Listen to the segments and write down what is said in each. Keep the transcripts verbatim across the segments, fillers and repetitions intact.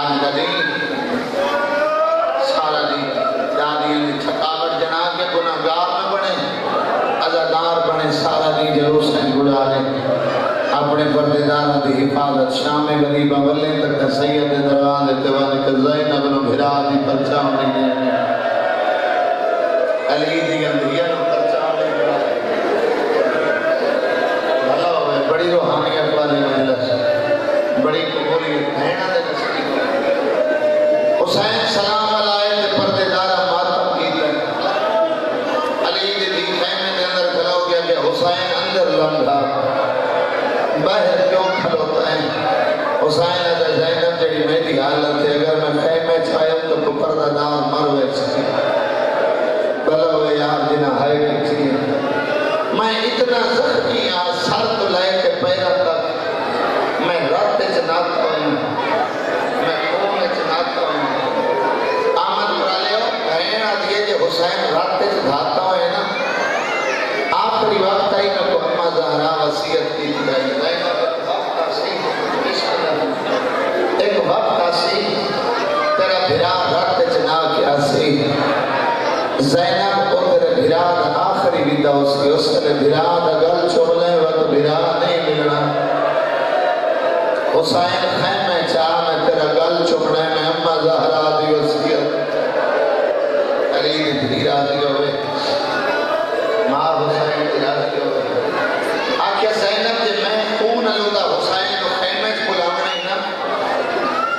कुरान करीम सारा दिन दादियों की थकावट जना के गुनाहगार न बने, अजादार बने, सारा दिन जलूस में गुजारे, अपने पर्देदारा की हिफाजत, शाम में गरीब बल्ले तक सैयद दरवाजे दीवान कज़ैन अबन भिरा की पर्चा होने अली दी अंधिया पर्चा होने भला हो गए। बड़ी रूहानियत वाली मजलिस, बड़ी कबूलियत भैन के नसीब हुसैन सलाम अलाए ते पर्देदारा मातम की अली दी दी खैमे के अंदर खड़ा हो गया कि हुसैन अंदर लंघा बाहर क्यों खड़ोता है। हुसैन अदा जैनब जेडी मेरी हालत है, अगर मैं खैमे छायम तो कुपरदादार मर वेसी गलो यार बिना है कि मैं इतना जख्मी आ सर तो लेके पैर तक मैं रात में नाता हूं, मैं खून में नाता हूं। आमद वालेओ बहन आदिए जे हुसैन रात में धाता है ना आखिरी वक्त आई ना को अम्मा जहरा वसीयत की थी ज़ैनब उधर बिराद आखिरी विदा उसकी उसने बिराद गल छोड़ने वक्त बिराद नहीं मिलना। हुसैन खैमे चाह में तेरा गल चुपने में अम्मा जहरा दी वसीयत अली दी राजी होवे मां हुसैन दी राजी होवे। आखिया ज़ैनब जे मैं खून अलूदा हुसैन को खैमे च बुलावणे ना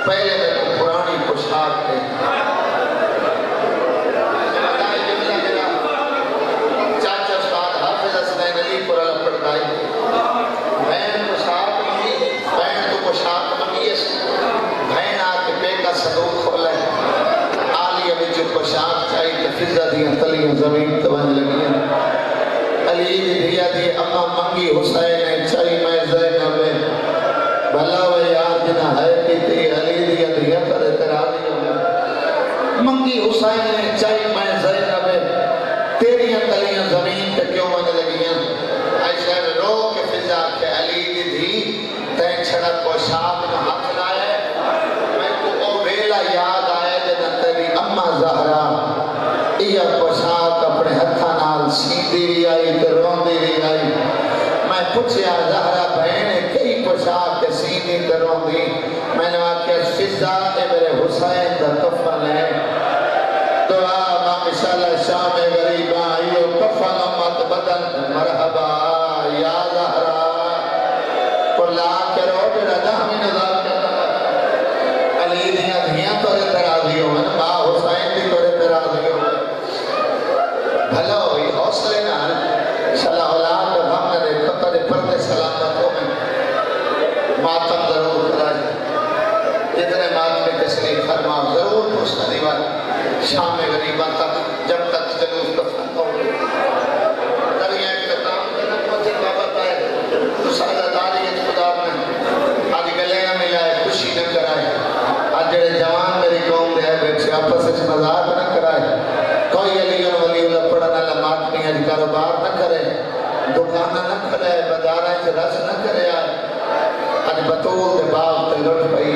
पहले तो पुरानी पोशाक थे जमीन तवन लगी अली दिया दी अम्मा मंगी हुसैन ने चली मैं ज़ैनब में भला वे यार बिना है कि तेरी अली दिया दिया पर तेरा नहीं मंगी हुसैन ने चली मैं ज़ैनब में तेरी तलियां जमीन पे क्यों मन लगी ऐसा रो के फिजा के अली दी तै छड़ा पोशाक में हाथ लाए मैं को ओ वेला याद आए जब तेरी अम्मा ज़हरा या पोशाक अपने हथा नाल सीधी भी आई तो रोंदी भी आई। मैं पूछया ज़हरा बहन कई पोशाक सीधी तो रोंदी, मैंने आख्या फिजा ते मेरे हुसैन दा कफन है दुआ मां इंशाल्लाह शाम गरीबा आयो कफन मत बदन मरहबा या ज़हरा कुला करो जड़ा दामी नजार करता अली दिया धिया तोरे तराजी हो मन मां हुसैन दी तोरे तराजी हो भला हुई हौसले ना सला औलाद तो हम ने देखा पर पर्दे सलामतों में मातम जरूर कराए इतने मातम तस्लीम फरमा जरूर उसका दीवार शाम में गरीबा तक जब तक जरूर कफन हो तब यह कताम करना पहुंचे बाबा पाए तो सारा दारी एक खुदा ने आज गले ना मिलाए खुशी न कराए। आज जड़े जवान मेरी कौम दे बैठे आपस में मजाक न कराए, कोई अलिया वली उल्ला पढ़ना ला मातमी है कारोबार न करे, दुकाना न करे, बाजार से रस न करे। आज बतूल के बाप ते लुट पई,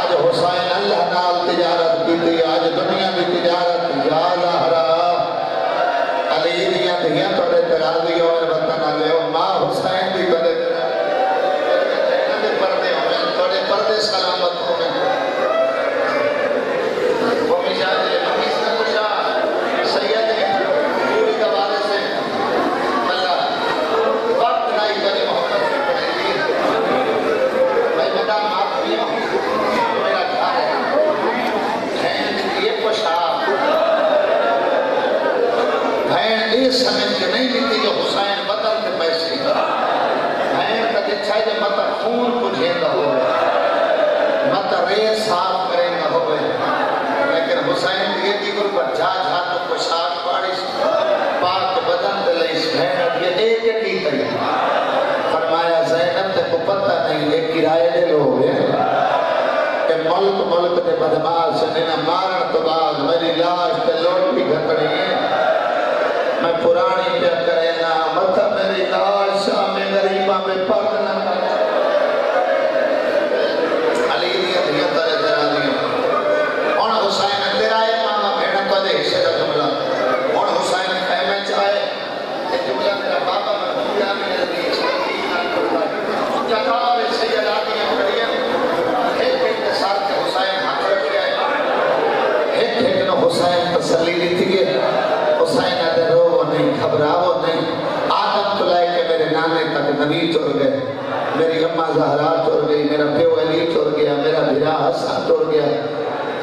आज हुसैन अल्लाह नाल तिजारत की, आज दुनिया की तिजारत या ज़हरा अली दिया दिया तोड़े तराजी और वतन आ गयो मां हुसैन दी तोड़े पर्दे होवे तोड़े पर्दे सलामत होवे वो मिजाज समझ के नहीं लीती जो हुसैन बदल के पैसे भैन तक इच्छा जो मत खून बुझेगा हो मत रेत साफ करेगा हो, लेकिन हुसैन ये दी गुल पर जा जा तो पोशाक बारिश पाक बदन के लिए इस भैन ये एक एक ही तय फरमाया ज़ैनब तक को पता नहीं ये किराए ले लो गए के मुल्क मुल्क के बदमाश ने ना मारन तो बाद मेरी लाश पे लोट भी घटनी है। मैं पुरानी पे करे ना मत मेरी लाश में गरीबा में पड़ना अली दिया दिया तेरे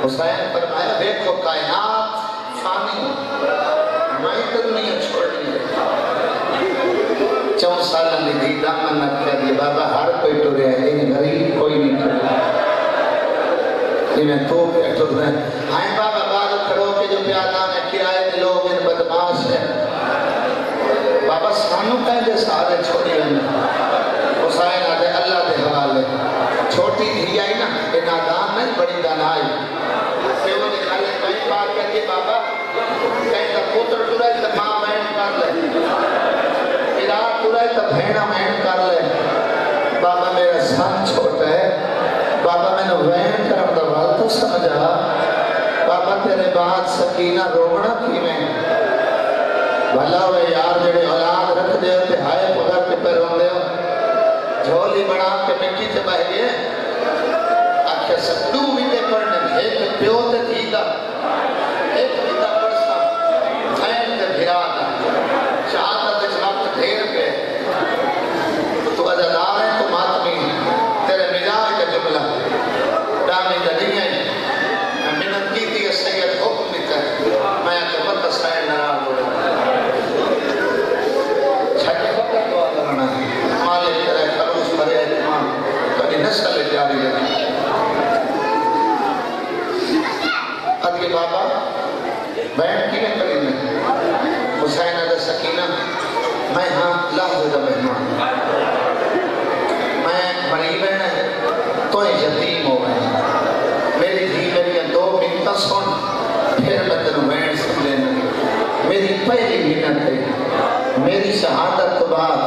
हुसैन फरमाया देखो कायनात फानी मैं दुनिया छोड़नी है। चौं साल ने दी दामन न करिए बाबा हर कोई तो रहे लेकिन गरीब कोई नहीं तो ये मैं तो तो मैं हां बाबा बार करो के जो प्यादा में किराए के लोग इन बदमाश है बाबा सानू कहते सारे छोड़ी है हुसैन आदे अल्लाह के हवाले छोटी थी आई ना ये नादान नहीं बड़ी दानाई सेवा ने खाली कई बार करके बाबा कहता पुत्र तुरंत तो मां बहन कर ले पिता तुरंत तो भेड़ा बहन कर ले बाबा मेरा सन छोटा है बाबा मैंने बहन करम दा वाल तो समझा बाबा तेरे बाद सकीना रोवना थी मैं भला वे यार जेड़े औलाद रख दे ते हाय पगर पे पर रोंदे झोली बना के मिट्टी से बह गए आखे सद्दू भी ते पढ़ने एक प्यो ते थीदा एक पिता परसा फैन के भिरादा चाहता तो वक्त ढेर पे तो तू अज़ादार है तो मातमी तेरे मिजाज का जुमला दामी नहीं है मैं मिन्नत की थी सैयद हुक्म निकल मैं अकबर का सैयद नाराज हो गया छठ पकड़ तो आना मालिक तेरे खरूज पर है तमाम तेरी नस्ल जारी है अदके बाबा बैठ की में करी में हुसैन अदा सकीना मैं हाँ लाहौर का मेहमान मैं बड़ी बहन है तो यतीम हो गए मेरी धी मेरी दो मिनट सुन फिर मैं तेन बहन सुन लेना मेरी पहली मिनट है मेरी शहादत के बाद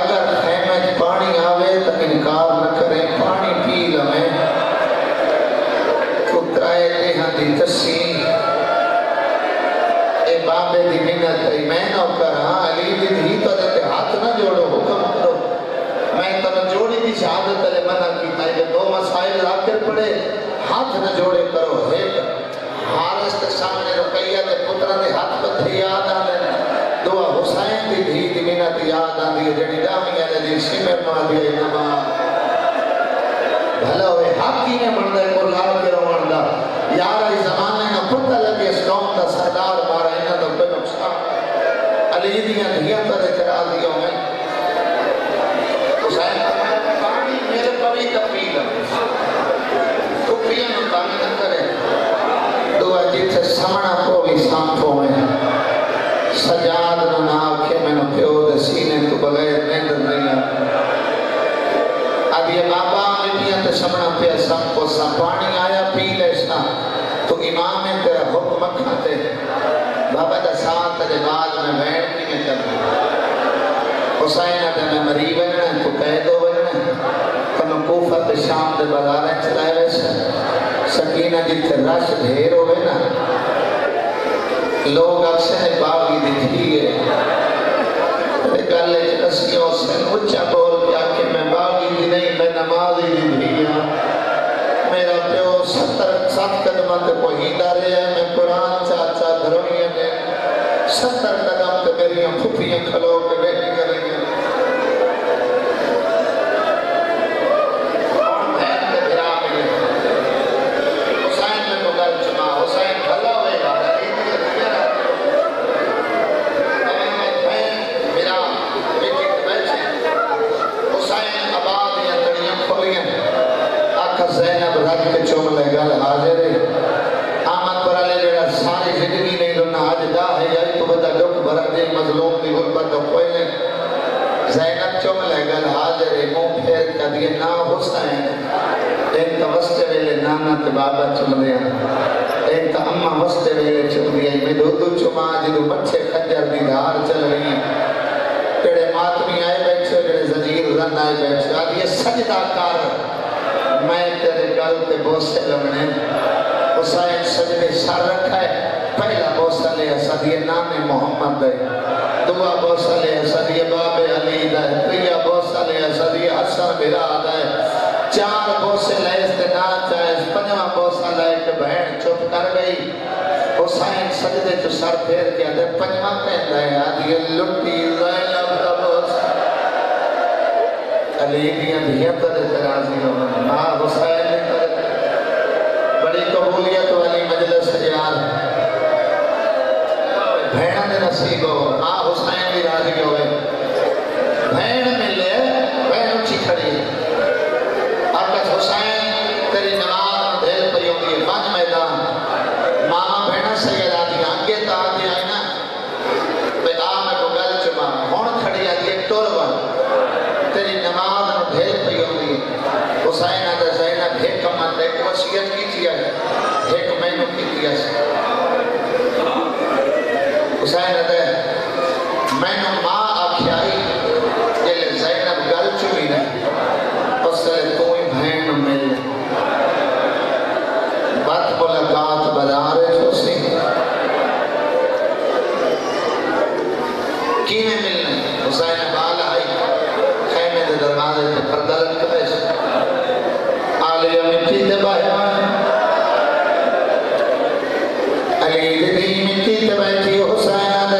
अगर खेमे में पानी आवे तो इनकार न करे पानी पी लवे तस्सीम ए बाबे दी मिन्नत है मैं न करा अली दी धी तो ते हाथ ना जोड़ो हुक्म करो मैं तन जोड़ी दी शहादत ले मना कीता है दो मसाइल आखिर पड़े हाथ न जोड़े करो हे हारिस के सामने रुकैया के पुत्र ने हाथ पत्थर याद आवे दुआ हुसैन दी धी दी मिन्नत याद आंदी जेडी दामिया ने दी सिमर मा दी नवा भला होए हाकी ने मंदे को लाल के रोंदा यार इस जमाने ना पता लगे इस कौम का सरदार मारा इना तो बे नुकसान अली दिया दिया पर इतराज दिया मैं हुसैन का पानी मेरे पवी तपील तो पिया न पानी न करे दुआ जिथे सामना को भी सांपो में सजाद न ना के मैंने प्यो दे सीने तो बगैर नींद नहीं अब ये बाबा मिलिया तो सामना पे सांपो सा पानी आया पी ले तो इमाम है तेरा हुक्म खाते बाबा दा साथ दे बाद में बैठ की में कर हुसैन ते मैं मरी बनना तो कह दो बनना तन कोफा ते शाम दे बाजार चलाए वैसे सकीना दी ते रश ढेर होवे ना लोग अक्सर बागी दिखती है ते गल असली हुसैन ऊंचा बोल के आके मैं बागी दी नहीं मैं नमाजी दी भैया मेरा प्यो सत्तर सात कदम तक पहुंचा रहे हैं मैं कुरान चाचा धरोइया ने सत्तर कदम तक मेरी फुफियां खलो के बैठी करेंगे मैं के गिरा में हुसैन में मगर जमा हुसैन खला होएगा मैं मैं मेरा बेटी बैठे हुसैन आबाद या तड़ियां खोलियां ज़ैनब रख के चुमले गल हाजिर आमद पर ले जेड़ा सारी जिंदगी नहीं रोना आज दा है यार तो बड़ा दुख भरा दे मजलूम दी गुरबत तो कोई नहीं ज़ैनब चुमले गल हाजिर मुंह फेर कर दिए ना हुसैन एक तवस्ते वेले नाना ते बाबा चुमले एक त अम्मा हस्ते वेले चुमदी है मैं दो दो चुमा जिदो बच्चे खंजर दी धार चल रही है तेरे मातमी आए बैठे तेरे जजीर रन आए बैठे आ ये सजदा कार मैं तेरे गल पे बोसे लगने हुसैन सजदे सर रखा है पहला बोसा ले सदिए नाम मोहम्मद है दुआ बोसा ले सदिए बाबे अली दा है प्रिया बोसा ले सदिए हसन बिराद है चार बोसे ले इसते ना चाहे पंजवा बोसा ले के बहन चुप कर गई हुसैन सजदे तो सर फेर के आदे पंजवा कहता है आदि लुटी ज़ैनब का बोसा अली दिया दिया तेरे राजी हो ना हुसैन ने कर बड़ी कबूल दिया हुसैन अदे मैंने मां आखियाई जेले ज़ैनब गल चुनी ना उसले तू ही बहन मिल बात मुलाकात बना रहे तो सी की में मिलने हुसैन बाल आई खैमे दे दरवाजे पे पर्दा लटका है आले मिट्टी दे बाहर Amen.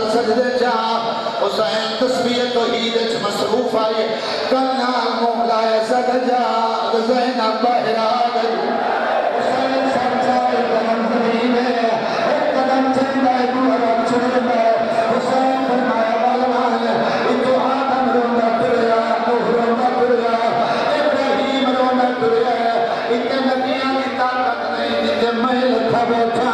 सर सजदे चा हुसैन तस्बीह तौहीद च मसरूफ आए कन्ना मोहलाए सजदा ज़ैन बहरा गई हुसैन सरकार कदम नहीं में एक कदम चलता है तू अगर चले में हुसैन फरमाया वाला है इतो आदम रोना तुरया नूह रोना तुरया इब्राहिम रोना तुरया इतने नबियां की ताकत नहीं जितने महल था बैठा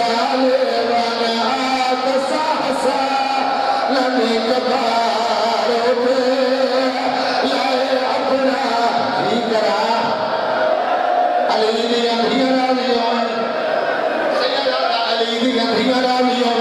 Hallelujah, hallelujah, hallelujah.